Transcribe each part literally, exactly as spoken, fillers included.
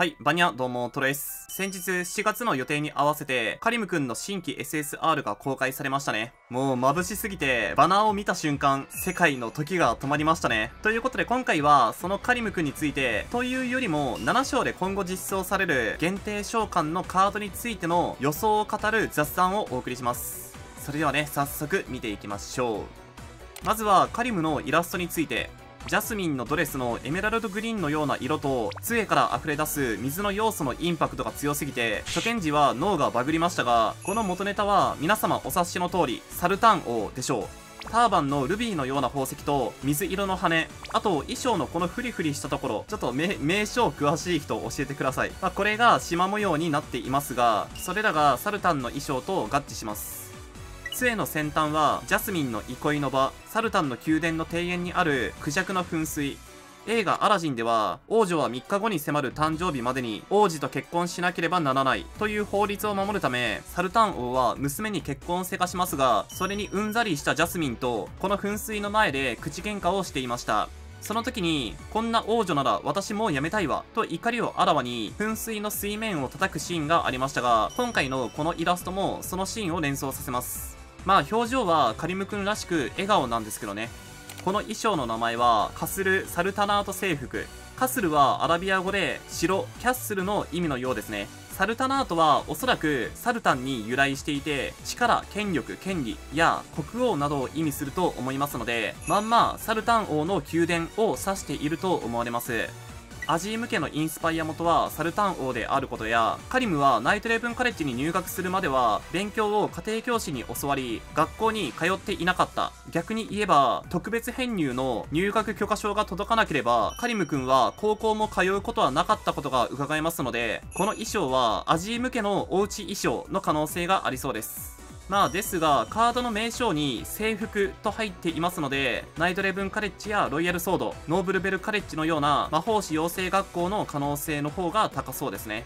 はい、バニャ、どうも、トロです。先日しがつの予定に合わせて、カリムくんの新規 エスエスアール が公開されましたね。もう眩しすぎて、バナーを見た瞬間、世界の時が止まりましたね。ということで今回は、そのカリムくんについて、というよりも、なな章で今後実装される限定召喚のカードについての予想を語る雑談をお送りします。それではね、早速見ていきましょう。まずは、カリムのイラストについて。ジャスミンのドレスのエメラルドグリーンのような色と、杖から溢れ出す水の要素のインパクトが強すぎて、初見時は脳がバグりましたが、この元ネタは皆様お察しの通り、サルタン王でしょう。ターバンのルビーのような宝石と、水色の羽、あと衣装のこのフリフリしたところ、ちょっと名称詳しい人教えてください。まあ、これが縞模様になっていますが、それらがサルタンの衣装と合致します。杖の先端はジャスミンの憩いの場、サルタンの宮殿の庭園にあるクジャクの噴水。映画「アラジン」では王女はみっかごに迫る誕生日までに王子と結婚しなければならないという法律を守るため、サルタン王は娘に結婚をせかしますが、それにうんざりしたジャスミンとこの噴水の前で口喧嘩をしていました。その時に、こんな王女なら私もうやめたいわ、と怒りをあらわに、噴水の水面を叩くシーンがありましたが、今回のこのイラストもそのシーンを連想させます。まあ表情はカリムくんらしく笑顔なんですけどね。この衣装の名前は、カスル・サルタナート制服。カスルはアラビア語で、城、キャッスルの意味のようですね。サルタナートはおそらくサルタンに由来していて、力、権力、権利や国王などを意味すると思いますので、まんまサルタン王の宮殿を指していると思われます。アジーム家のインスパイア元はサルタン王であることや、カリムはナイトレブンカレッジに入学するまでは勉強を家庭教師に教わり、学校に通っていなかった。逆に言えば、特別編入の入学許可証が届かなければ、カリムくんは高校も通うことはなかったことが伺えますので、この衣装はアジーム家のおうち衣装の可能性がありそうです。まあですが、カードの名称に制服と入っていますので、ナイトレブンカレッジやロイヤルソード、ノーブルベルカレッジのような魔法士養成学校の可能性の方が高そうですね。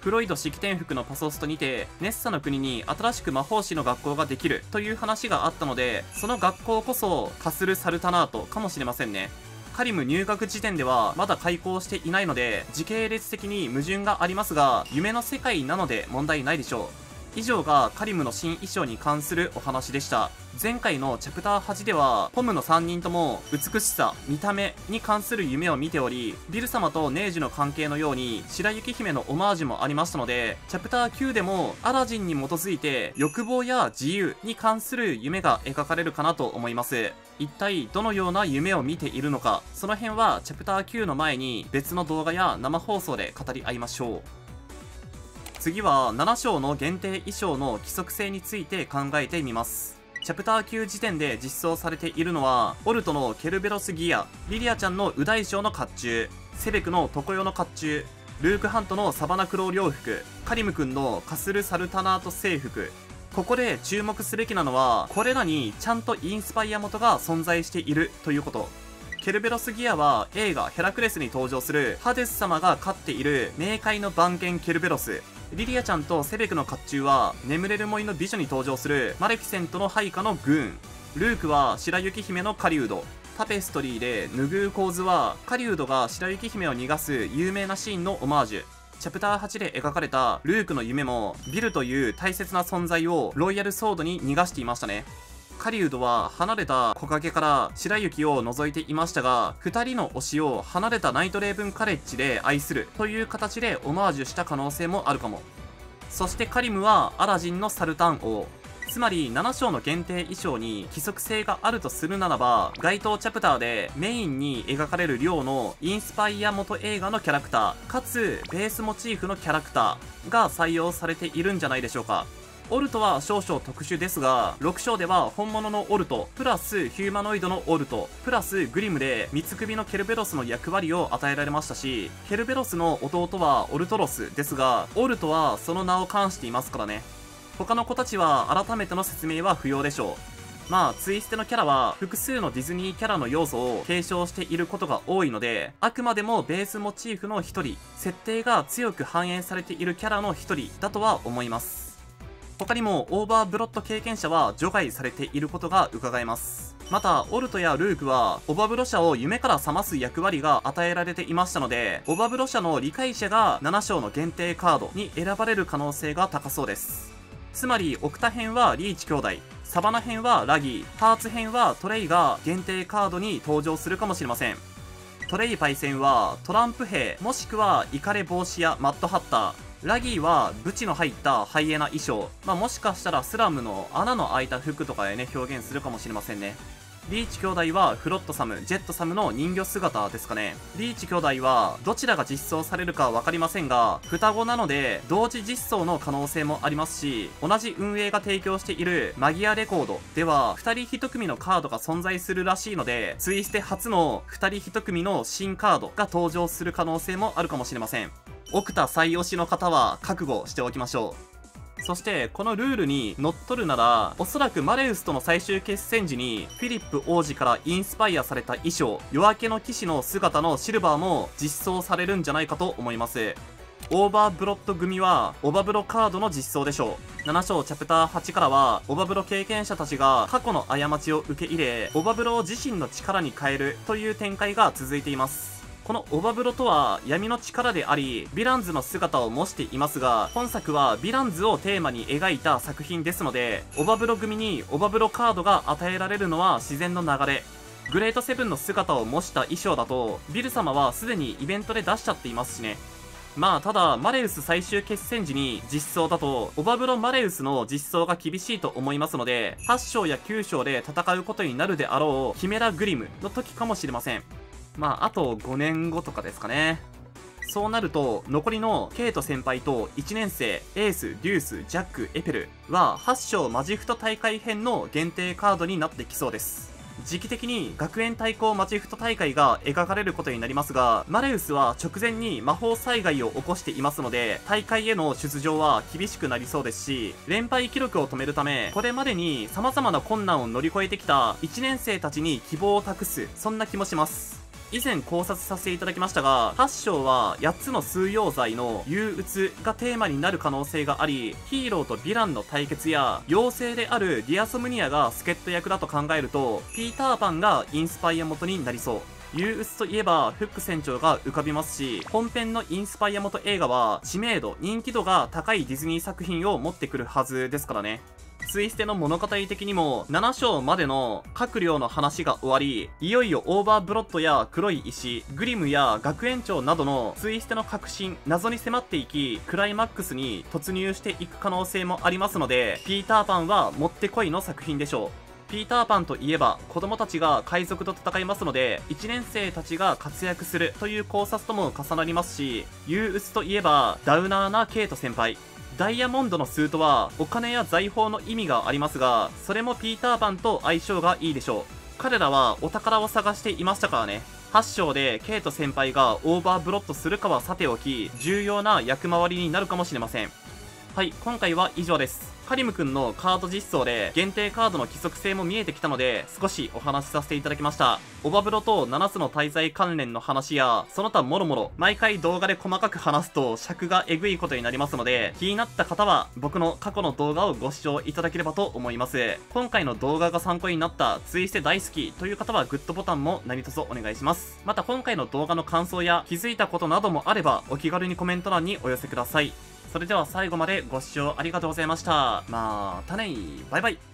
フロイド式典服のパソストにて、ネッサの国に新しく魔法士の学校ができるという話があったので、その学校こそカスル・サルタナートかもしれませんね。カリム入学時点ではまだ開校していないので、時系列的に矛盾がありますが、夢の世界なので問題ないでしょう。以上がカリムの新衣装に関するお話でした。前回のチャプターはちでは、ポムのさんにんとも美しさ、見た目に関する夢を見ており、ビル様とネージュの関係のように白雪姫のオマージュもありましたので、チャプターきゅうでもアラジンに基づいて欲望や自由に関する夢が描かれるかなと思います。一体どのような夢を見ているのか、その辺はチャプターきゅうの前に別の動画や生放送で語り合いましょう。次はなな章の限定衣装の規則性について考えてみます。チャプターきゅう時点で実装されているのは、オルトのケルベロスギア、リリアちゃんのウダイショウの甲冑、セベクの常世の甲冑、ルークハントのサバナクロー領服、カリムくんのカスル・サルタナート制服。ここで注目すべきなのは、これらにちゃんとインスパイア元が存在しているということ。ケルベロスギアは映画ヘラクレスに登場するハデス様が飼っている冥界の番犬ケルベロス。リリアちゃんとセベクの甲冑は、眠れる森の美女に登場するマレフィセントの配下のグーン。ルークは白雪姫の狩人。タペストリーでぬぐう構図は、狩人が白雪姫を逃がす有名なシーンのオマージュ。チャプターはちで描かれたルークの夢も、ビルという大切な存在をロイヤルソードに逃がしていましたね。狩人は離れた木陰から白雪を覗いていましたが、ふたりの推しを離れたナイトレーブンカレッジで愛するという形でオマージュした可能性もあるかも。そしてカリムはアラジンのサルタン王。つまりなな章の限定衣装に規則性があるとするならば、該当チャプターでメインに描かれる量のインスパイア元映画のキャラクター、かつベースモチーフのキャラクターが採用されているんじゃないでしょうか。オルトは少々特殊ですが、ろく章では本物のオルト、プラスヒューマノイドのオルト、プラスグリムで三つ首のケルベロスの役割を与えられましたし、ケルベロスの弟はオルトロスですが、オルトはその名を冠していますからね。他の子たちは改めての説明は不要でしょう。まあ、ツイステのキャラは複数のディズニーキャラの要素を継承していることが多いので、あくまでもベースモチーフの一人、設定が強く反映されているキャラの一人だとは思います。他にもオーバーブロット経験者は除外されていることが伺えます。また、オルトやルークは、オバブロ社を夢から覚ます役割が与えられていましたので、オバブロ社の理解者がなな章の限定カードに選ばれる可能性が高そうです。つまり、オクタ編はリーチ兄弟、サバナ編はラギー、ハーツ編はトレイが限定カードに登場するかもしれません。トレイパイセンはトランプ兵、もしくはイカレ帽子やマッドハッター、ラギーはブチの入ったハイエナ衣装、まあ、もしかしたらスラムの穴の開いた服とかでね、表現するかもしれませんね。リーチ兄弟はフロットサム、ジェットサムの人魚姿ですかね。リーチ兄弟はどちらが実装されるかわかりませんが、双子なので同時実装の可能性もありますし、同じ運営が提供しているマギアレコードではふたりひと組のカードが存在するらしいので、ツイステ初のふたりひと組の新カードが登場する可能性もあるかもしれません。オクタ最推しの方は覚悟しておきましょう。そして、このルールにのっとるなら、おそらくマレウスとの最終決戦時に、フィリップ王子からインスパイアされた衣装、夜明けの騎士の姿のシルバーも実装されるんじゃないかと思います。オーバーブロット組は、オバブロカードの実装でしょう。なな章チャプターはちからは、オバブロ経験者たちが過去の過ちを受け入れ、オバブロを自身の力に変えるという展開が続いています。このオバブロとは闇の力であり、ヴィランズの姿を模していますが、本作はヴィランズをテーマに描いた作品ですので、オバブロ組にオバブロカードが与えられるのは自然の流れ。グレートセブンの姿を模した衣装だと、ビル様はすでにイベントで出しちゃっていますしね。まあただ、マレウス最終決戦時に実装だと、オバブロマレウスの実装が厳しいと思いますので、はち章やきゅう章で戦うことになるであろう、ヒメラグリムの時かもしれません。まあ、あとごねんごとかですかね。そうなると、残りのケイト先輩といちねん生、エース、デュース、ジャック、エペルははち章マジフト大会編の限定カードになってきそうです。時期的に学園対抗マジフト大会が描かれることになりますが、マレウスは直前に魔法災害を起こしていますので、大会への出場は厳しくなりそうですし、連敗記録を止めるため、これまでに様々な困難を乗り越えてきたいちねん生たちに希望を託す、そんな気もします。以前考察させていただきましたが、はち章はやっつの数溶剤の憂鬱がテーマになる可能性があり、ヒーローとヴィランの対決や、妖精であるディアソムニアが助っ人役だと考えると、ピーターパンがインスパイア元になりそう。憂鬱といえばフック船長が浮かびますし、本編のインスパイア元映画は知名度、人気度が高いディズニー作品を持ってくるはずですからね。ツイステの物語的にもなな章までの各領の話が終わり、いよいよオーバーブロットや黒い石、グリムや学園長などのツイステの核心、謎に迫っていき、クライマックスに突入していく可能性もありますので、ピーターパンはもってこいの作品でしょう。ピーターパンといえば子供たちが海賊と戦いますので、いちねん生たちが活躍するという考察とも重なりますし、憂鬱といえばダウナーなケイト先輩。ダイヤモンドのスートはお金や財宝の意味がありますが、それもピーターパンと相性がいいでしょう。彼らはお宝を探していましたからね。はち章でケイト先輩がオーバーブロットするかはさておき、重要な役回りになるかもしれません。はい、今回は以上です。カリムくんのカード実装で限定カードの規則性も見えてきたので、少しお話しさせていただきました。オバブロとななつの滞在関連の話や、その他もろもろ、毎回動画で細かく話すと尺がえぐいことになりますので、気になった方は僕の過去の動画をご視聴いただければと思います。今回の動画が参考になった、ツイステ大好きという方はグッドボタンも何卒お願いします。また今回の動画の感想や気づいたことなどもあれば、お気軽にコメント欄にお寄せください。それでは最後までご視聴ありがとうございました。またねー、バイバイ。